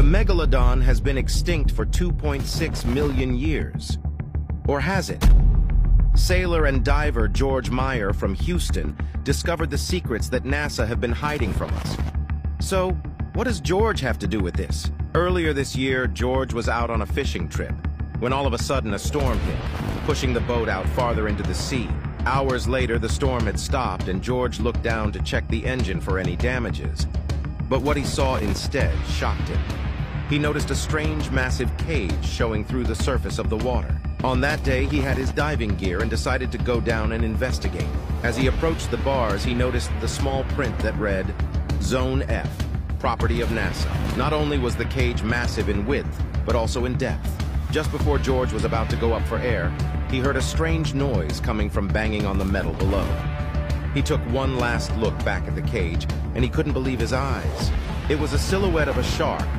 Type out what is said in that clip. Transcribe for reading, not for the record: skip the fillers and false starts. The megalodon has been extinct for 2.6 million years. Or has it? Sailor and diver George Meyer from Houston discovered the secrets that NASA have been hiding from us. So, what does George have to do with this? Earlier this year, George was out on a fishing trip, when all of a sudden a storm hit, pushing the boat out farther into the sea. Hours later, the storm had stopped and George looked down to check the engine for any damages. But what he saw instead shocked him. He noticed a strange, massive cage showing through the surface of the water. On that day, he had his diving gear and decided to go down and investigate. As he approached the bars, he noticed the small print that read, "Zone F, property of NASA." Not only was the cage massive in width, but also in depth. Just before George was about to go up for air, he heard a strange noise coming from banging on the metal below. He took one last look back at the cage, and he couldn't believe his eyes. It was a silhouette of a shark,